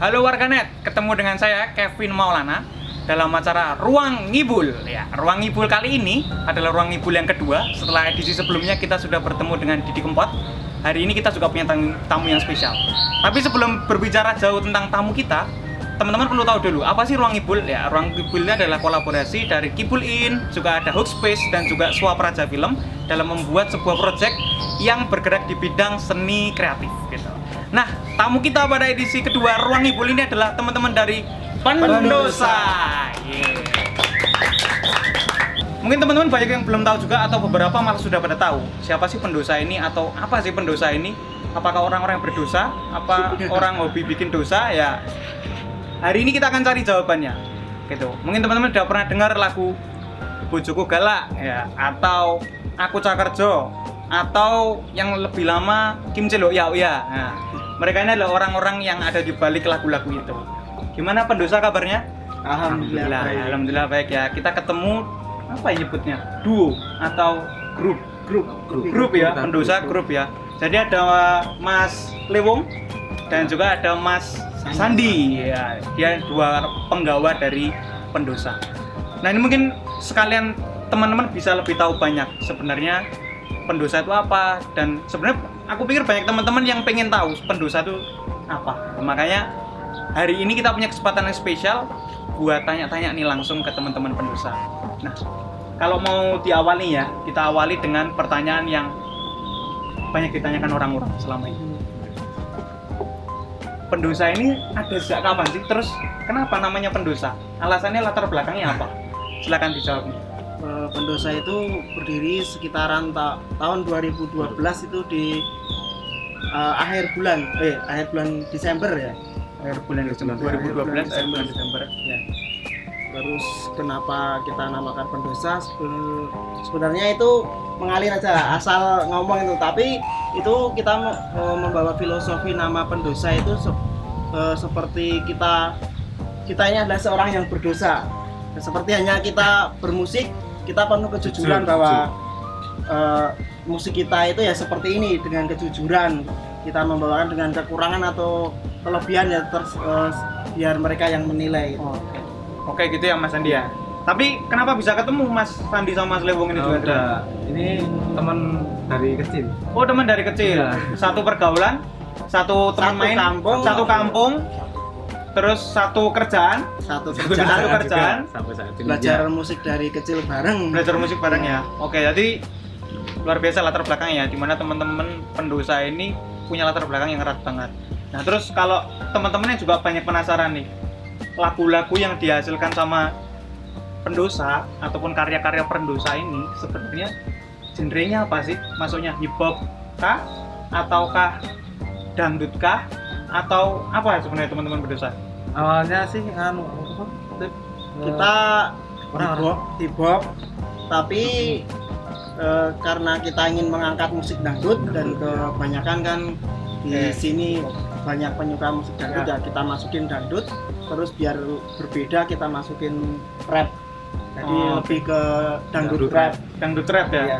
Halo warganet, ketemu dengan saya Kevin Maulana dalam acara Ruang Ngibul. Ya, Ruang Ngibul kali ini adalah Ruang Ngibul yang kedua. Setelah edisi sebelumnya kita sudah bertemu dengan Didi Kempot. Hari ini kita juga punya tamu yang spesial. Tapi sebelum berbicara jauh tentang tamu kita, teman-teman perlu tahu dulu apa sih Ruang Ngibul? Ya, Ruang Ngibul ini adalah kolaborasi dari Kibul Inn, juga ada Hookspace dan juga Swap Raja Film dalam membuat sebuah proyek yang bergerak di bidang seni kreatif gitu. Nah, tamu kita pada edisi kedua Ruang Ngibul ini adalah teman-teman dari Pendhoza. Yeah. Mungkin teman-teman banyak yang belum tahu juga, atau beberapa malah sudah pada tahu siapa sih Pendhoza ini, atau apa sih Pendhoza ini? Apakah orang-orang yang berdosa? Apa orang hobi bikin dosa? Ya, hari ini kita akan cari jawabannya. Gitu. Mungkin teman-teman sudah pernah dengar lagu Bojo Galak, ya, atau Aku Cah Kerjo, atau yang lebih lama Kim Celo ya ya. Nah, mereka ini adalah orang-orang yang ada di balik lagu-lagu itu. Gimana Pendhoza kabarnya? Alhamdulillah baik. Alhamdulillah baik ya. Kita ketemu apa yang nyebutnya? Duo atau grup ya, Pendhoza grup ya. Jadi ada Mas Lewung dan juga ada Mas Sandi. Ya, dia dua penggawa dari Pendhoza. Nah, ini mungkin sekalian teman-teman bisa lebih tahu banyak sebenarnya Pendhoza itu apa, dan sebenarnya aku pikir banyak teman-teman yang pengen tahu Pendhoza itu apa. Makanya hari ini kita punya kesempatan yang spesial buat tanya-tanya nih langsung ke teman-teman Pendhoza. Nah, kalau mau diawali ya, kita awali dengan pertanyaan yang banyak ditanyakan orang-orang selama ini. Pendhoza ini ada sejak kapan sih? Terus kenapa namanya Pendhoza? Alasannya, latar belakangnya apa? Silahkan dijawab. Pendhoza itu berdiri sekitaran tahun 2012 itu di akhir bulan Desember ya. Akhir bulan Desember 2012, akhir bulan Desember ya. Terus kenapa kita namakan Pendhoza? Sebenarnya itu mengalir aja, asal ngomong itu. Tapi itu kita membawa filosofi nama Pendhoza itu seperti kita ini adalah seorang yang berdosa. Seperti hanya kita bermusik, kita penuh kejujuran bahwa musik kita itu ya seperti ini, dengan kejujuran kita membawakan, dengan kekurangan atau kelebihan ya biar mereka yang menilai. Gitu. Oke, gitu ya Mas Sandi ya. Tapi kenapa bisa ketemu Mas Sandi sama Mas Lewung ini juga? Udah. Ini teman dari kecil. Oh, teman dari kecil. Ya. Satu pergaulan, satu teman main, satu kampung. Terus satu kerjaan. Belajar musik dari kecil bareng. Belajar musik bareng ya. Oke, jadi luar biasa latar belakangnya, dimana teman-teman Pendhoza ini punya latar belakang yang erat banget. Nah, terus kalau teman-temannya juga banyak penasaran nih, lagu-lagu yang dihasilkan sama Pendhoza ataupun karya-karya Pendhoza ini sebenarnya genrenya apa sih? Maksudnya hip hop kah, ataukah dangdut kah, atau apa sebenarnya teman-teman Pendhoza? Awalnya sih kita hip hop tapi karena kita ingin mengangkat musik dangdut, dan kebanyakan kan di sini banyak penyuka musik dangdut ya. Kita masukin dangdut, terus biar berbeda kita masukin rap. Jadi lebih ke dangdut rap ya. Iya.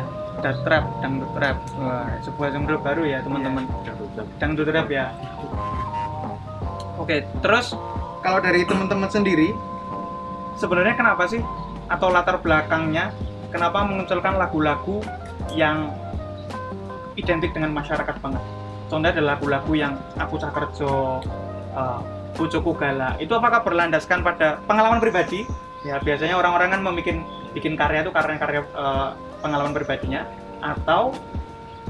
Dangdut rap, sebuah genre baru ya teman-teman. Dangdut rap ya. Oke, terus kalau dari teman-teman sendiri, sebenarnya kenapa sih, atau latar belakangnya kenapa memunculkan lagu-lagu yang identik dengan masyarakat banget? Contohnya ada lagu-lagu yang Aku Cah Kerjo, Bojo Galak. Itu apakah berlandaskan pada pengalaman pribadi? Ya, biasanya orang-orang kan bikin karya itu karya-karya pengalaman pribadinya, atau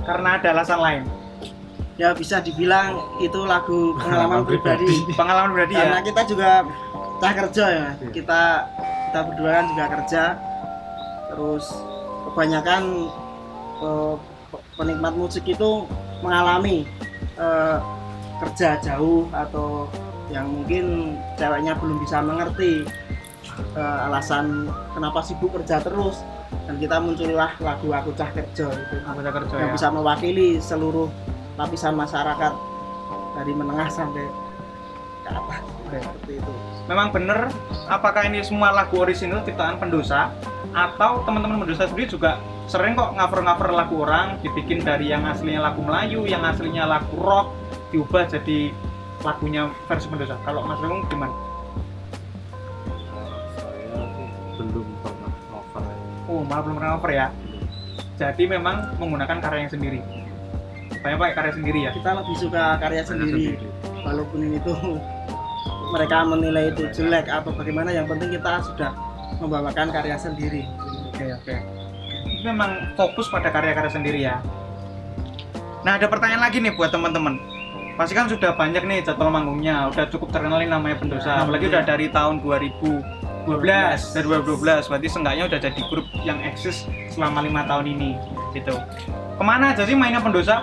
karena ada alasan lain? Ya, bisa dibilang itu lagu pengalaman pribadi karena ya? Kita juga cah kerja ya, kita berdua kan juga kerja. Terus kebanyakan penikmat musik itu mengalami kerja jauh, atau yang mungkin ceweknya belum bisa mengerti alasan kenapa sibuk kerja terus. Dan kita muncullah lagu Aku Cah Kerjo itu yang ya, bisa mewakili seluruh lapisan masyarakat dari menengah sampai ke atas. Seperti itu. Memang benar, apakah ini semua lagu orisinil ciptaan Pendhoza, atau teman-teman Pendhoza sendiri juga sering kok ngaper-ngaper lagu orang, dibikin dari yang aslinya lagu Melayu, yang aslinya lagu rock diubah jadi lagunya versi Pendhoza. Kalau Mas Lewung gimana? Saya belum pernah cover. Oh, malah belum pernah cover ya? Jadi memang menggunakan karya yang sendiri. Banyak pakai karya sendiri ya? Kita lebih suka karya sendiri, walaupun itu mereka menilai itu jelek atau bagaimana, yang penting kita sudah membawakan karya sendiri. Oke. Memang fokus pada karya-karya sendiri ya. Nah, ada pertanyaan lagi nih buat teman-teman. Pasti kan sudah banyak nih jadwal manggungnya, udah cukup terkenal nih namanya Pendhoza. Apalagi udah dari tahun 2012 dari 2012, berarti seenggaknya udah jadi grup yang eksis selama 5 tahun ini gitu. Kemana aja sih mainnya Pendhoza?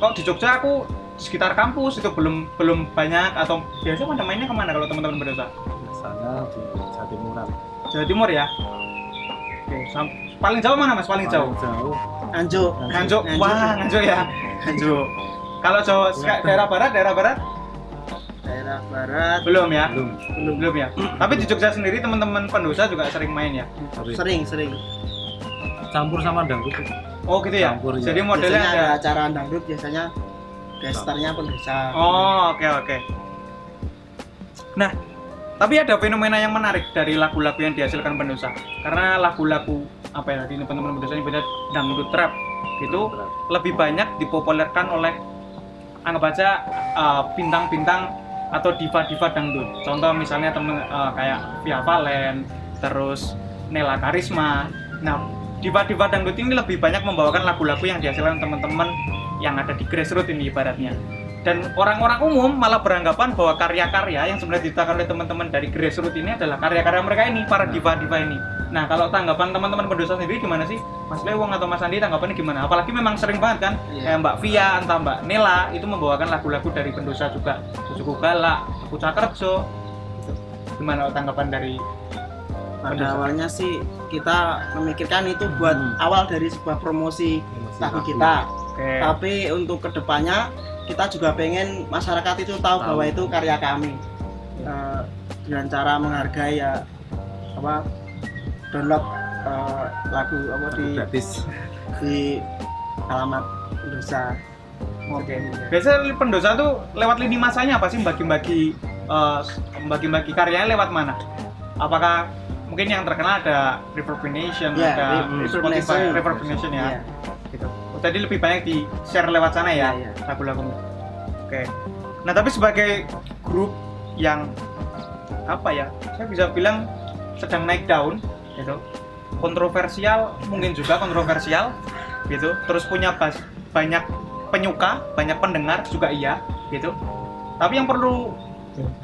Kok di Jogja aku sekitar kampus itu belum banyak, atau biasanya pada mainnya kemana kalau teman-teman Pendhoza? Biasanya di Jawa Timuran. Jawa Timur ya? Oke, paling jauh mana Mas? Paling jauh. Nganjuk. Wah, Nganjuk ya. Nganjuk. Kalau Jawa daerah barat belum ya? Belum ya. Tapi di Jogja sendiri teman-teman Pendhoza juga sering main ya? Sering. Campur sama dangdut. Oh, gitu ya. Campurnya. Jadi modelnya biasanya ada acara dangdut, biasanya gesternya Pendhoza. Oh, oke. Nah, tapi ada fenomena yang menarik dari lagu-lagu yang dihasilkan Pendhoza. Karena lagu-lagu apa ya tadi teman-teman Pendhoza ini banyak dangdut trap gitu, lebih banyak dipopulerkan oleh anggap aja bintang-bintang atau diva-diva dangdut. Contoh misalnya temen kayak Via Vallen, terus Nella Kharisma. Nah, diva-diva dangdut ini lebih banyak membawakan lagu-lagu yang dihasilkan teman-teman yang ada di grassroots ini ibaratnya. Dan orang-orang umum malah beranggapan bahwa karya-karya yang sebenarnya diciptakan oleh teman-teman dari grassroots ini adalah karya-karya mereka ini, para diva-diva ini. Nah, kalau tanggapan teman-teman Pendhoza sendiri gimana sih? Mas Lewung atau Mas Sandi tanggapannya gimana? Apalagi memang sering banget kan, kayak Mbak Via, entah Mbak Nela itu membawakan lagu-lagu dari Pendhoza juga. Bojo Galak, Aku Cah Kerjo. Gimana tanggapan dari Pada Pendhoza? Awalnya sih kita memikirkan itu buat awal dari sebuah promosi lagu kita. Tapi untuk kedepannya kita juga pengen masyarakat itu tahu bahwa itu karya kami, dengan cara menghargai ya apa, download lagu apa di alamat Pendhoza. Oke. Biasanya Pendhoza tuh lewat lini masanya apa sih bagi-bagi karyanya lewat mana? Apakah mungkin yang terkenal ada Reverb Nation, ada Spotify Reverb Nation ya? Gitu. Tadi lebih banyak di share lewat sana ya, lagu-lagunya. Oke. Nah, tapi sebagai grup yang apa ya, saya bisa bilang sedang naik daun gitu, kontroversial, mungkin juga kontroversial gitu, terus punya banyak penyuka, banyak pendengar juga iya gitu. Tapi yang perlu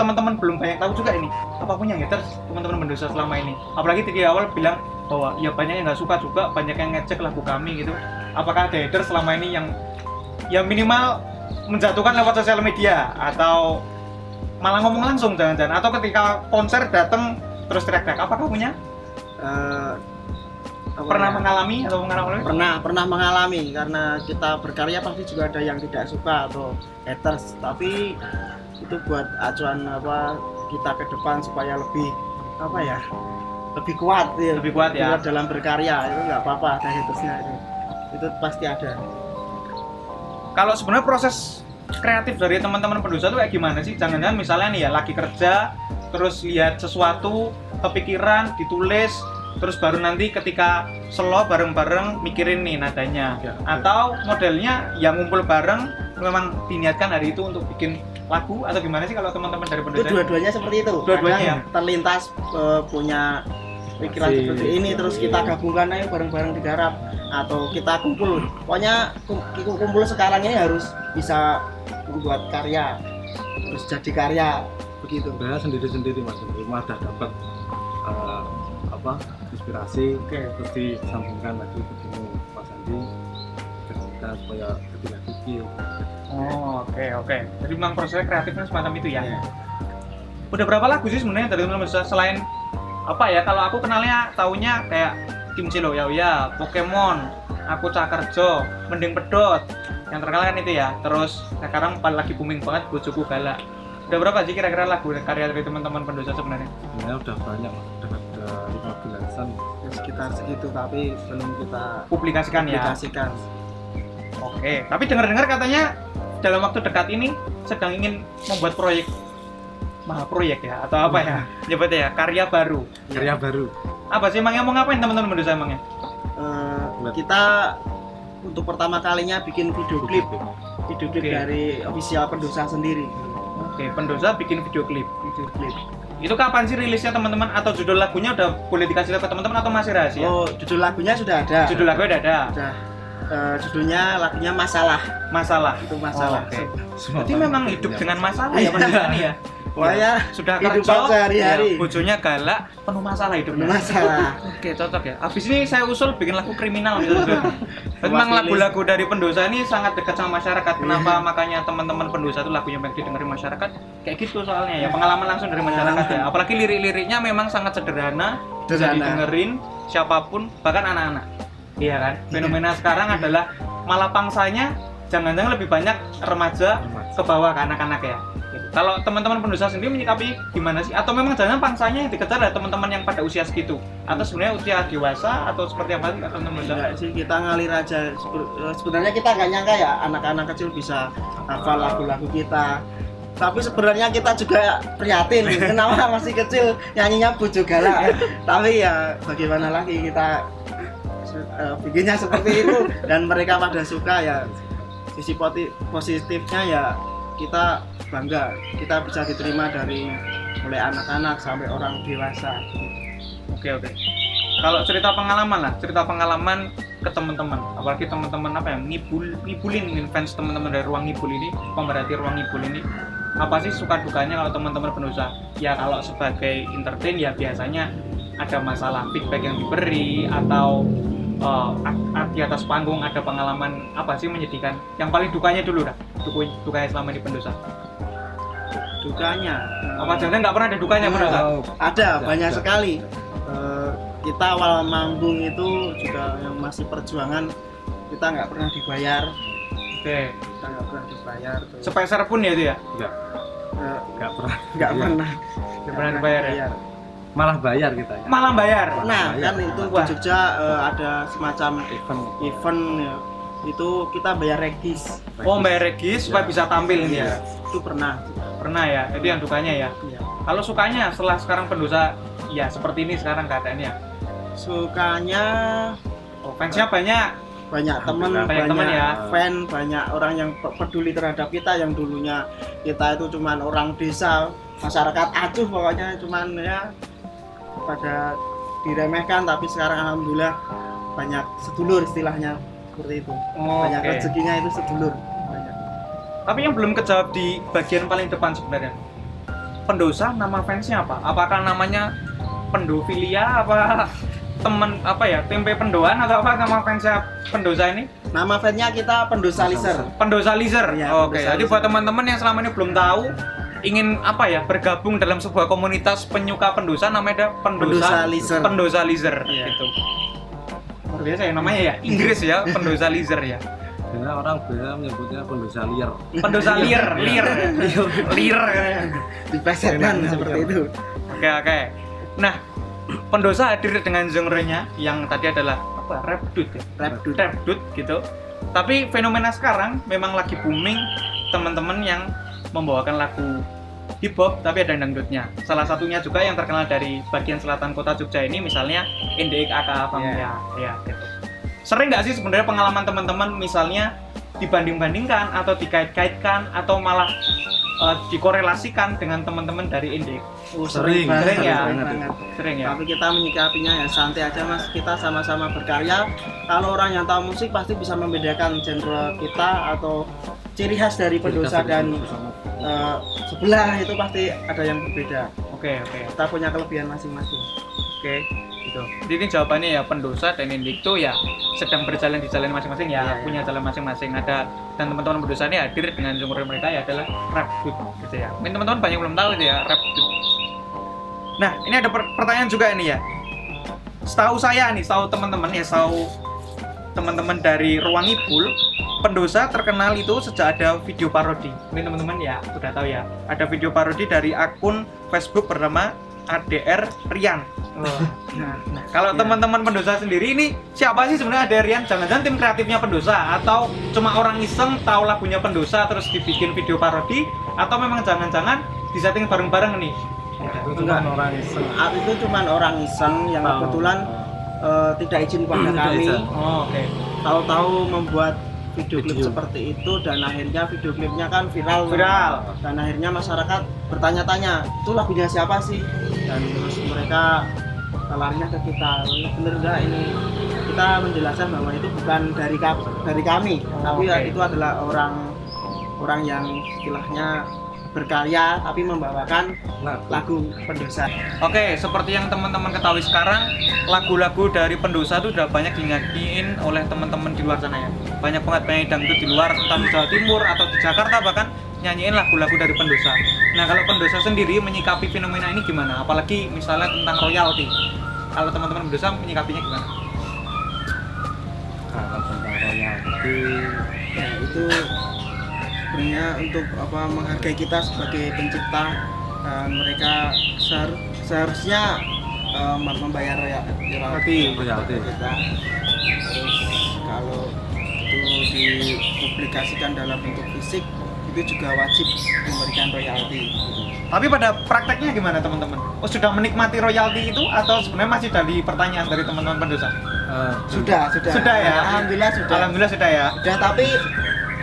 teman-teman belum banyak tahu juga ini, apa punya haters teman-teman Pendhoza selama ini, apalagi di awal bilang bahwa ya banyak yang nggak suka juga, banyak yang ngecek lagu kami gitu. Apakah ada haters selama ini yang minimal menjatuhkan lewat sosial media, atau malah ngomong langsung jangan-jangan, atau ketika konser datang terus teriak-teriak? Apakah punya? Pernah mengalami, karena kita berkarya pasti juga ada yang tidak suka atau haters, tapi itu buat acuan apa kita ke depan supaya lebih apa ya, lebih kuat ya dalam berkarya. Itu nggak apa-apa ada hatersnya, itu pasti ada. Kalau sebenarnya proses kreatif dari teman-teman Pendhoza itu kayak gimana sih? Jangan-jangan misalnya nih ya lagi kerja terus lihat sesuatu, kepikiran, ditulis, terus baru nanti ketika slow bareng-bareng mikirin nih nadanya ya. Atau modelnya yang ngumpul bareng memang diniatkan hari itu untuk bikin lagu, atau gimana sih kalau teman-teman dari Pendhoza? Itu dua-duanya seperti itu. Dua-duanya ya? Terlintas punya pikiran seperti ini, terus kita gabungkan aja bareng-bareng digarap, atau kita kumpul. Pokoknya kumpul sekarang ini harus bisa membuat karya, terus jadi karya begitu. Sebenarnya sendiri-sendiri Mas, rumah udah dapat inspirasi, terus disambungkan lagi ke Mas Sandi kita supaya ketika dikit. Oke. Jadi memang proses kreatifnya semacam itu ya. Udah berapa lagu sih sebenarnya dari Pendhoza selain apa ya? Kalau aku kenalnya taunya kayak Kim Cilo ya, Pokemon, Aku Cah Kerjo, Mending Pedot, yang terkenal kan itu ya. Terus sekarang lagi booming banget Bojo Galak. Udah berapa sih kira-kira lagu karya dari teman-teman Pendhoza sebenarnya? Ya udah banyak, ada 15-an sekitar segitu, tapi belum kita publikasikan ya. Oke, tapi dengar-dengar katanya dalam waktu dekat ini sedang ingin membuat proyek proyek ya atau apa ya nyebutnya ya karya baru apa sih emangnya mau ngapain teman-teman Pendhoza emangnya? Kita untuk pertama kalinya bikin video klip okay. Dari official Pendhoza sendiri. Oke, Pendhoza bikin video klip. Itu kapan sih rilisnya teman-teman, atau judul lagunya udah boleh dikasih ke teman-teman atau masih rahasia? Oh, judul lagunya sudah ada. Judul lagunya sudah ada. Judulnya lagunya Masalah. Itu masalah. Oh, okay. Jadi memang hidup dengan masalah ya Pendhoza ya. Saya sudah kerja sehari-hari. Ya, bojonya galak, penuh masalah hidupnya. Oke, cocok ya. Habis ini saya usul bikin lagu kriminal gitu. Memang lagu-lagu dari Pendhoza ini sangat dekat sama masyarakat. Kenapa makanya teman-teman Pendhoza itu lagunya banyak didengerin masyarakat? Kayak gitu soalnya ya, pengalaman langsung dari masyarakat ya. Apalagi lirik-liriknya memang sangat sederhana, bisa didengerin siapapun, bahkan anak-anak. Iya kan? Fenomena sekarang adalah malah pangsanya jangan-jangan lebih banyak remaja. Ke bawah ke anak-anak ya. Kalau teman-teman Pendhoza sendiri menyikapi gimana sih? Atau memang jangan pangsanya yang dikejar adalah teman-teman yang pada usia segitu? Atau sebenarnya usia dewasa atau seperti apa sih teman-teman? Enggak sih, kita ngalir aja. Sebenarnya kita nggak nyangka ya anak-anak kecil bisa hafal lagu-lagu kita. Tapi sebenarnya kita juga prihatin kenapa masih kecil nyanyinya Bojo Galak. Tapi ya bagaimana lagi, kita bikinnya seperti itu dan mereka pada suka ya. Sisi positifnya ya kita bangga, kita bisa diterima dari mulai anak-anak sampai orang dewasa. Oke. Kalau cerita pengalaman ke teman-teman, apalagi teman-teman apa ya ngibulin fans teman-teman dari Ruang Ngibul ini, pemerhati Ruang Ngibul ini, apa sih suka dukanya kalau teman-teman Pendhoza? Ya kalau sebagai entertain ya biasanya ada masalah feedback yang diberi atau di atas panggung ada pengalaman apa sih menyedihkan? Yang paling dukanya dulu dah, dukanya selama di Pendhoza. Dukanya? Apa jangan nggak pernah ada dukanya Pendhoza? Ada banyak sekali. Kita awal manggung itu juga yang masih perjuangan, kita nggak pernah dibayar. Oke. Kita nggak pernah dibayar. Tuh. Sepeser pun ya itu ya? Nggak pernah. Nggak pernah dibayar ya? Malah bayar kita ya. Nah, kan itu di Jogja ada semacam event ya. Itu kita bayar regis. Oh, bayar regis supaya bisa tampil ini ya. Itu pernah ya. Itu yang dukanya ya. Kalau sukanya setelah sekarang Pendhoza ya seperti ini sekarang keadaannya. Sukanya fansnya banyak teman ya, fan banyak orang yang peduli terhadap kita, yang dulunya kita itu cuman orang desa, masyarakat acuh pokoknya cuman ya pada diremehkan, tapi sekarang alhamdulillah banyak sedulur istilahnya seperti itu. Banyak rezekinya itu sedulur banyak. Tapi yang belum kejawab di bagian paling depan sebenarnya Pendhoza nama fansnya apa? Apakah namanya Pendofilia apa temen apa ya tempe pendoan atau apa nama fansnya Pendhoza ini? Nama fansnya kita Pendhoza Lizer ya, Pendhoza. Jadi buat teman-teman yang selama ini belum tahu ingin apa ya bergabung dalam sebuah komunitas penyuka Pendhoza, namanya Pendhoza Lizer yeah. Gitu. Luar biasa ya namanya ya, Inggris ya Pendhoza Lizer ya. Karena orang biasa menyebutnya Pendhoza Lier dipesetkan seperti itu. Oke. Nah, Pendhoza hadir dengan genre-nya yang tadi adalah apa? Rap dude gitu. Tapi fenomena sekarang memang lagi booming teman-teman yang membawakan lagu hip hop tapi ada dangdutnya. Salah satunya juga yang terkenal dari bagian selatan kota Jogja ini misalnya NDX Aka ya gitu. Sering nggak sih sebenarnya pengalaman teman-teman misalnya dibanding-bandingkan atau dikait-kaitkan atau malah dikorelasikan dengan teman-teman dari NDX? Sering ya. Tapi kita menyikapinya ya santai aja Mas, kita sama-sama berkarya. Kalau orang yang tahu musik pasti bisa membedakan genre kita atau ciri khas dari Pendhoza dan sebelah itu pasti ada yang berbeda. Oke. Kita punya kelebihan masing-masing. Oke. Gitu. Jadi ini jawabannya ya Pendhoza dan NDX itu ya sedang berjalan di jalan masing-masing ya, punya jalan masing-masing ada, dan teman-teman Pendhoza ini hadir dengan genre mereka ya adalah rap dude gitu ya. Mungkin teman-teman banyak belum tahu ya rap dude. Nah, ini ada pertanyaan juga ini ya. Setahu teman-teman dari Ruang Ngibul, Pendhoza terkenal itu sejak ada video parodi. Ini teman-teman ya sudah tahu ya. Ada video parodi dari akun Facebook bernama ADR Rian. Oh, nah, kalau ya, teman-teman Pendhoza sendiri ini siapa sih sebenarnya ADR Rian? Jangan-jangan tim kreatifnya Pendhoza atau cuma orang iseng tahu lagunya Pendhoza terus dibikin video parodi, atau memang jangan-jangan disetting bareng-bareng nih? Ya, itu cuma orang iseng. Itu cuma orang iseng yang kebetulan tidak izin kepada kami. Oh, oke. Tahu-tahu membuat video klip seperti itu, dan akhirnya video klipnya kan viral. Dan akhirnya masyarakat bertanya-tanya, itu lagunya siapa sih? Dan terus mereka larinya ke kita, bener nggak ini? Kita menjelaskan bahwa itu bukan dari kami, tapi itu adalah orang yang istilahnya berkarya tapi membawakan lagu Pendhoza. Oke, seperti yang teman-teman ketahui sekarang, lagu-lagu dari Pendhoza itu sudah banyak dinyanyiin oleh teman-teman di luar sana ya. Banyak banget penyanyi dangdut di luar, entah di Jawa Timur atau di Jakarta bahkan, nyanyiin lagu-lagu dari Pendhoza. Nah, kalau Pendhoza sendiri menyikapi fenomena ini gimana? Apalagi misalnya tentang royalti. Kalau teman-teman Pendhoza menyikapinya gimana? Kalau tentang royalti, ya itu sebenarnya untuk menghargai kita sebagai pencipta, dan mereka seharusnya membayar royalti kita. Terus kalau itu dipublikasikan dalam bentuk fisik, itu juga wajib memberikan royalti. Tapi pada prakteknya gimana teman-teman? Oh, sudah menikmati royalti itu atau sebenarnya masih dari pertanyaan dari teman-teman Pendhoza? Sudah ya. Alhamdulillah sudah ya. Sudah, tapi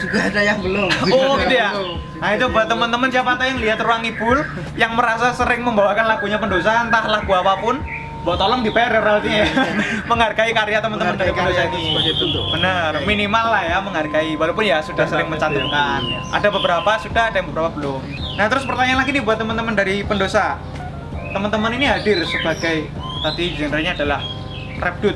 juga ada yang belum. Oh gitu ya. Nah itu buat teman-teman siapa tahu yang lihat Ruang Ngibul yang merasa sering membawakan lagunya Pendhoza, entah lagu apapun, buat tolong dibayar royaltinya. Menghargai karya teman-teman dari Pendhoza ini. Benar, minimal lah ya menghargai, walaupun ya sudah sering mencantumkan. Ada beberapa sudah, ada yang beberapa belum. Nah terus pertanyaan lagi nih buat teman-teman dari Pendhoza. Teman-teman ini hadir sebagai tadi genrenya adalah rap dut,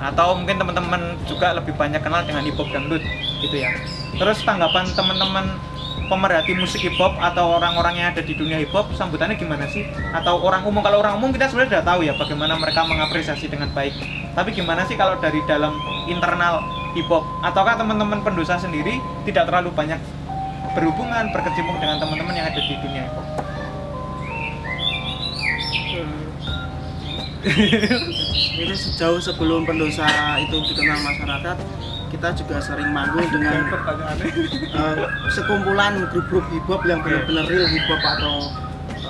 atau mungkin teman-teman juga lebih banyak kenal dengan hip hop dangdut gitu ya. Terus tanggapan teman-teman pemerhati musik hip hop atau orang-orang yang ada di dunia hip hop, sambutannya gimana sih? Atau orang umum? Kalau orang umum kita sebenarnya sudah tahu ya bagaimana mereka mengapresiasi dengan baik. Tapi gimana sih kalau dari dalam internal hip hop? Ataukah teman-teman Pendhoza sendiri tidak terlalu banyak berhubungan, berkecimpung dengan teman-teman yang ada di dunia hip hop? Itu sejauh sebelum Pendhoza itu dikenal masyarakat, kita juga sering manggung dengan sekumpulan grup-grup hip hop yang benar-benar real hip hop atau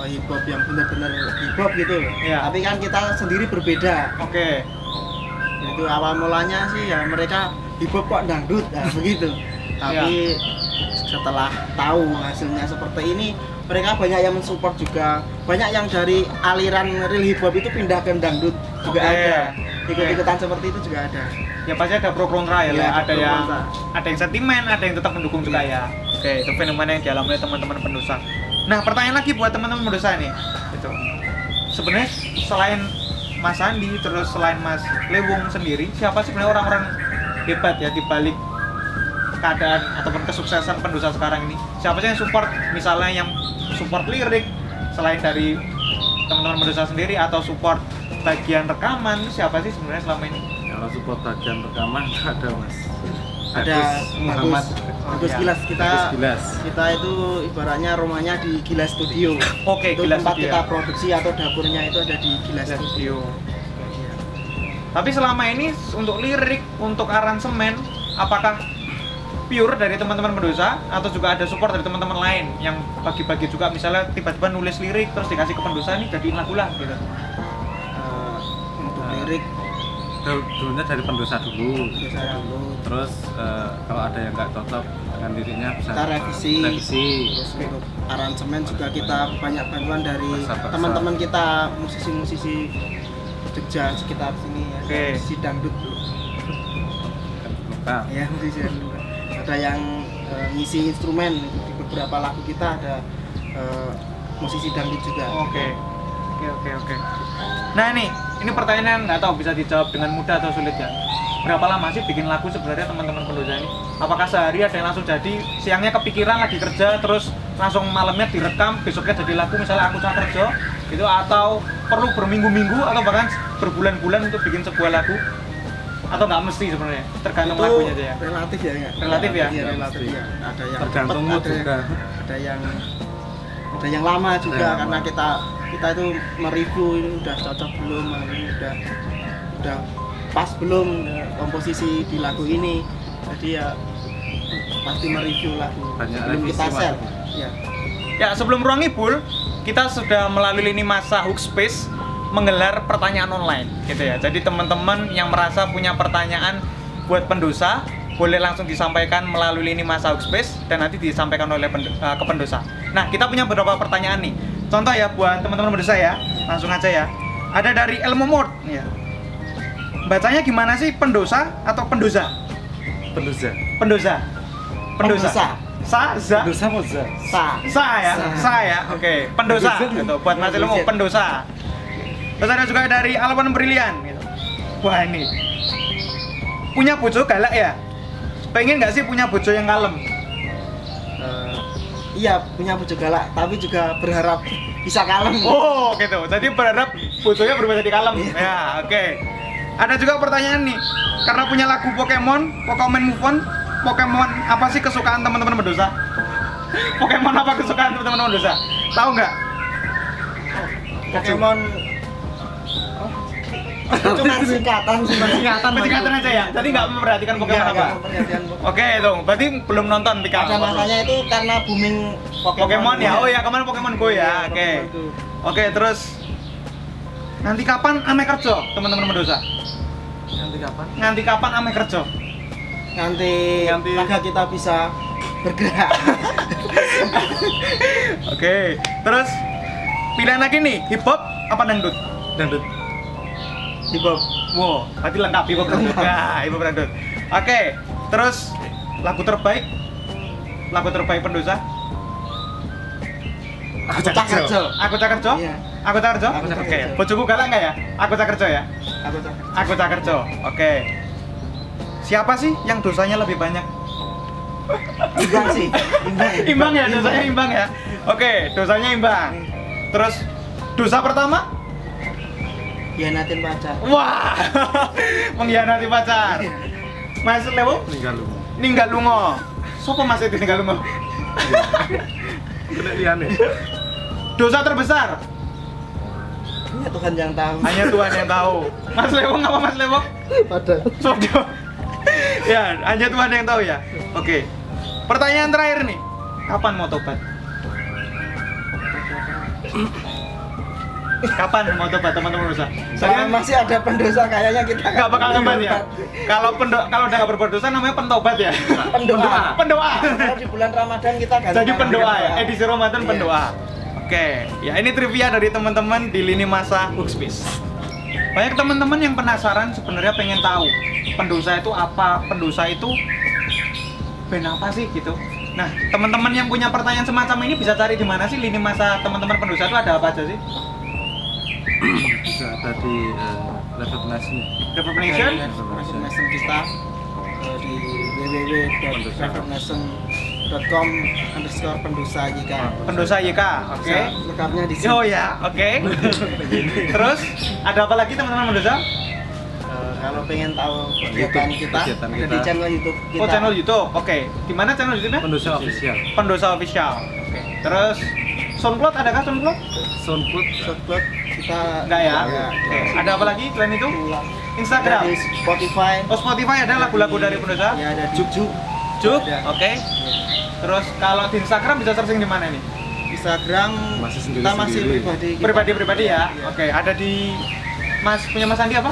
hip hop yang benar-benar hip hop gitu. Yeah. Tapi kan kita sendiri berbeda. Oke. Okay. Itu awal mulanya sih ya mereka hip hop kok dangdut ya, begitu. Tapi setelah tahu hasilnya seperti ini, mereka banyak yang mensupport juga. Banyak yang dari aliran real hip hop itu pindah ke dangdut juga ada. Ikut-ikutan seperti itu juga ada. Ya pasti ada pro kontra ya. Ada yang sentimen, ada yang tetap mendukung juga ya. Oke, itu fenomena yang dialami teman-teman Pendhoza. Nah, pertanyaan lagi buat teman-teman Pendhoza nih. Gitu. Sebenarnya selain Mas Sandi, terus selain Mas Lewung sendiri, siapa sih sebenarnya orang-orang hebat ya di balik keadaan ataupun kesuksesan Pendhoza sekarang ini? Siapa sih yang support, misalnya yang support lirik selain dari teman-teman Pendhoza sendiri, atau support bagian rekaman, siapa sih sebenarnya selama ini? Kalau support bagian rekaman ada Mas. Ada Muhammad. Agus Gilas. Kita itu ibaratnya rumahnya di Gilas Studio. Oke, Gilas Studio. Tempat kita produksi atau dapurnya itu ada di Gilas Studio. Tapi selama ini untuk lirik, untuk aransemen, apakah pure dari teman-teman Pendhoza atau juga ada support dari teman-teman lain yang bagi-bagi juga, misalnya tiba-tiba nulis lirik terus dikasih ke Pendhoza nih jadiin lagu lah gitu? Untuk lirik dulunya dari Pendhoza dulu. Terus kalau ada yang nggak cocok dengan liriknya bisa kita revisi. Terus untuk aransemen juga kita banyak bantuan dari teman-teman kita musisi-musisi Jogja sekitar sini ya. Musisi dangdut ya, musisi dangdut. Ada yang ngisi instrumen di beberapa lagu kita, ada musisi dangdut juga. Oke. Nah ini pertanyaan nggak tahu bisa dijawab dengan mudah atau sulit ya. Berapa lama sih bikin lagu sebenarnya teman-teman Pendhoza ini? Apakah sehari ada yang langsung jadi, siangnya kepikiran lagi kerja terus langsung malamnya direkam, besoknya jadi lagu misalnya Aku Cah Kerjo gitu, atau perlu berminggu-minggu atau bahkan berbulan-bulan untuk bikin sebuah lagu? Atau nggak mesti sebenarnya, tergantung lagunya aja ya? Relatif ya? Ada yang tergantung mood juga. Ada yang lama juga, karena kita kita itu mereview ini udah cocok belum, ini udah pas belum komposisi di lagu ini. Jadi ya pasti mereview lagu sebelum kita share. Ya. Ya, sebelum Ruang Ngibul kita sudah melalui lini masa Hookspace menggelar pertanyaan online gitu ya. Jadi teman-teman yang merasa punya pertanyaan buat Pendhoza boleh langsung disampaikan melalui lini masa Hookspace dan nanti disampaikan oleh ke Pendhoza. Nah, kita punya beberapa pertanyaan nih. Contoh ya buat teman-teman Pendhoza ya. Langsung aja ya. Ada dari Elmo Mord ya. Bacanya gimana sih, Pendhoza atau Pendhoza? Pendhoza. Pendhoza. Pendhoza. Sa, za. Pendhoza mau za. Sa. Sa ya. Sa ya. Oke, okay. Pendhoza gitu. Buat Mas Elmo Pendhoza. Terus ada juga dari Alwan Brilian gitu. Wah, ini punya bojo galak ya? Pengen nggak sih punya bojo yang kalem? Iya, punya bojo galak, tapi juga berharap bisa kalem. Oh gitu, jadi berharap bojonya berubah jadi kalem. Ya, oke, okay. Ada juga pertanyaan nih, karena punya lagu Pokemon, Pokemon Move On, Pokemon apa sih kesukaan teman-teman Pendhoza? Pokemon apa kesukaan teman-teman Pendhoza? Tahu nggak? Pokemon cuma singkatan, singkatan aja ya. Tadi nggak memperhatikan Pokemon apa? Oke, itu berarti belum nonton Pika. Pada masanya itu karena booming Pokemon ya. Oh ya, kemarin Pokemon Go ya. Oke. Oke, terus nanti kapan ame kerja, teman-teman Pendhoza? Nanti kapan? Nanti kapan ame kerja? Nanti maka kita bisa bergerak. Oke, terus pilihan lagi nih, hip hop apa dangdut? Dangdut. Hip-hop. Wow, tadi lengkap hip-hop dangdut. Nah, hip-hop dangdut. Oke, terus lagu terbaik? Lagu terbaik Pendhoza? Aku Cah Kerjo. Aku Cah Kerjo? Iya. Aku Cah Kerjo? Oke. Bojoku galak nggak ya? Aku Cah Kerjo ya? Aku Cah Kerjo. Aku Cah Kerjo. Oke. Siapa sih yang dosanya lebih banyak? Imbang sih. Imbang ya, dosanya imbang ya. Oke, dosanya imbang. Terus dosa pertama? Mengkhianatin pacar. Wah, mengkhianati pacar. Mas Lewung? Ninggal lungo. Ninggal lungo. Sopo Mas itu ninggal lungo? Bener liane. Dosa terbesar? Hanya Tuhan yang tahu. Hanya Tuhan yang tahu. Mas Lewung apa Mas Lewung? Padahal. Sopo? Ya, hanya Tuhan yang tahu ya. Oke. Pertanyaan terakhir nih. Kapan mau tobat? Kapan mau tobat teman-teman Pendhoza? Saya masih ada Pendhoza kayaknya kita nggak bakal tobat ya. Kalau udah nggak berbuat dosa namanya pentobat ya. Pendoa. Pendoa. Di bulan Ramadan kita jadi pendoa ya. Edisi Ramadan pendoa. Oke, ya ini trivia dari teman-teman di lini masa Hookspace. Banyak teman-teman yang penasaran sebenarnya pengen tahu Pendhoza itu apa, Pendhoza itu band apa sih gitu. Nah, teman-teman yang punya pertanyaan semacam ini bisa cari di mana sih lini masa teman-teman Pendhoza itu ada apa aja sih? Bisa ada di Leopard Nation. Leopard Nation? Leopard Nation kita di www.leopardnation.com/pendhoza_yk. Pendhoza YK, oke. Lengkapnya di sini. Oh ya, oke. Terus ada apa lagi teman-teman Pendhoza? Kalau pengen tahu kegiatan kita, di channel YouTube kita. Oh, channel YouTube. Oke. Di mana channel YouTube-nya? Pendhoza Official. Pendhoza Official. Oke. Terus SoundCloud, adakah SoundCloud? SoundCloud kita enggak ya? Oke. Ada apa lagi selain itu? Instagram, Spotify. Oh, Spotify ada lagu-lagu dari Pendhoza? Ya, ada Juk. Juk. Oke. Terus kalau di Instagram bisa searching di mana nih? Instagram kita masih pribadi. Pribadi ya. Oke, ada di Mas punya Mas Sandi apa?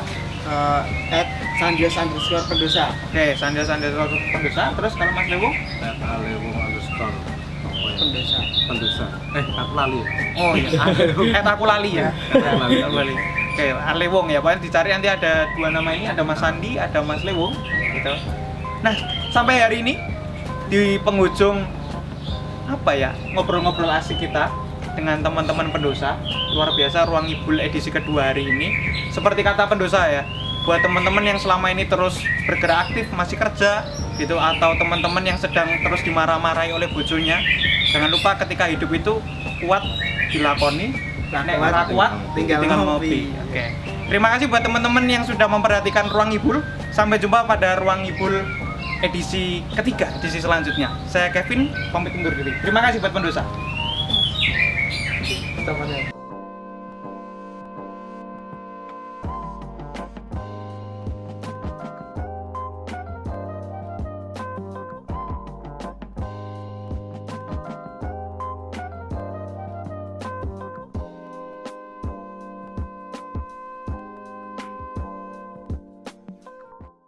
@sandios_pendhoza. Oke, sandios_pendhoza. Terus kalau Mas Lewung? @lewung_pendhoza. Pendhoza. Aku lali. Oh iya. Aku lali ya. Aku lali. Oke, Lewung ya. Pokoknya dicari nanti ada dua nama ini, ada Mas Sandi, ada Mas Lewung. Gitu. Nah, sampai hari ini di penghujung apa ya ngobrol-ngobrol asik kita dengan teman-teman Pendhoza. Luar biasa Ruang Ngibul edisi kedua hari ini. Seperti kata Pendhoza ya, buat teman-teman yang selama ini terus bergerak aktif, masih kerja gitu, atau teman-teman yang sedang terus dimarah-marahi oleh bojonya, jangan lupa ketika hidup itu kuat dilakoni, nek ora kuat tinggal ngopi. Oke. Terima kasih buat teman-teman yang sudah memperhatikan Ruang Ngibul. Sampai jumpa pada Ruang Ngibul edisi ketiga, edisi selanjutnya. Saya Kevin pamit undur diri. Terima kasih buat Pendhoza. Terima kasih.